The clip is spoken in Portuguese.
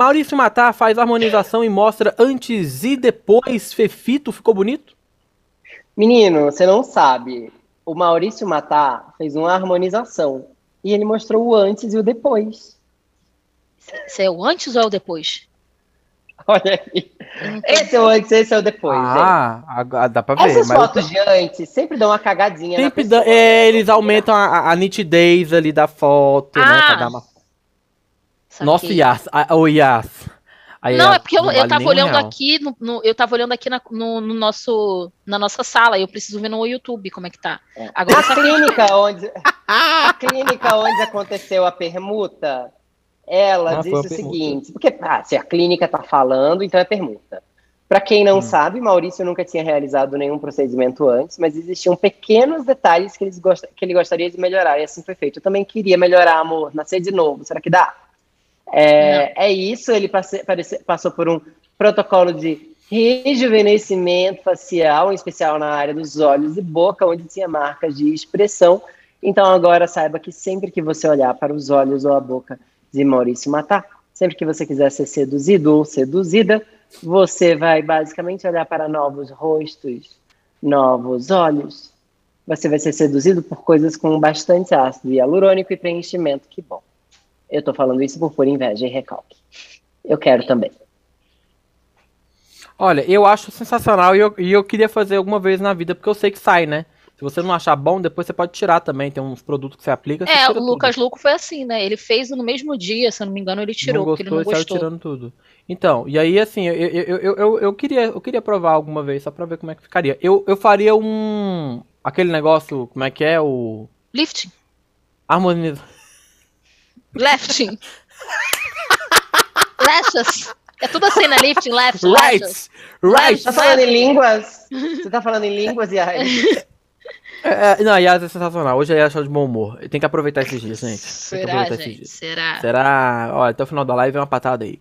Maurício Mattar faz harmonização e mostra antes e depois. Fefito ficou bonito? Menino, você não sabe. O Maurício Mattar fez uma harmonização e ele mostrou o antes e o depois. Esse é o antes ou é o depois? Olha aí. Esse é o antes, esse é o depois. Ah, hein? Dá pra ver. Essas fotos de antes sempre dão uma cagadinha. Sempre na pessoa, eles aumentam a nitidez ali da foto, né? Pra dar uma... Nossa, Yas. Oh, Yas. Não, é porque eu tava olhando aqui, eu tava olhando aqui na nossa sala, eu preciso ver no YouTube como é que tá. Agora, a clínica onde aconteceu a permuta, ela disse o seguinte, porque se a clínica tá falando, então é permuta. Pra quem não sabe, Maurício nunca tinha realizado nenhum procedimento antes, mas existiam pequenos detalhes que ele gostaria de melhorar, e assim foi feito. Eu também queria melhorar, amor, nascer de novo, será que dá? É isso, ele passou por um protocolo de rejuvenescimento facial, em especial na área dos olhos e boca, onde tinha marcas de expressão. Então agora saiba que sempre que você olhar para os olhos ou a boca de Maurício Mattar, sempre que você quiser ser seduzido ou seduzida, você vai basicamente olhar para novos rostos, novos olhos. Você vai ser seduzido por coisas com bastante ácido hialurônico e preenchimento, que bom. Eu tô falando isso por pura inveja e recalque. Eu quero também. Olha, eu acho sensacional e eu queria fazer alguma vez na vida, porque eu sei que sai, né? Se você não achar bom, depois você pode tirar também. Tem uns produtos que você aplica. É, o Lucas Louco foi assim, né? Ele fez no mesmo dia, se eu não me engano, ele tirou, porque ele não gostou. Ele saiu tirando tudo. Então, e aí assim, eu queria provar alguma vez, só pra ver como é que ficaria. Eu faria aquele negócio, como é que é? O... Lifting. Harmonização. Lifting. Lashes. É tudo assim, né? Lifting, left, right, lashes. Right. Tá falando em línguas? Você tá falando em línguas, Yas? Não, a Yas é sensacional. Hoje a Yas tá de bom humor. Tem que aproveitar esses dias, gente. Será, gente? Será? Será? Olha, até o final da live é uma patada aí.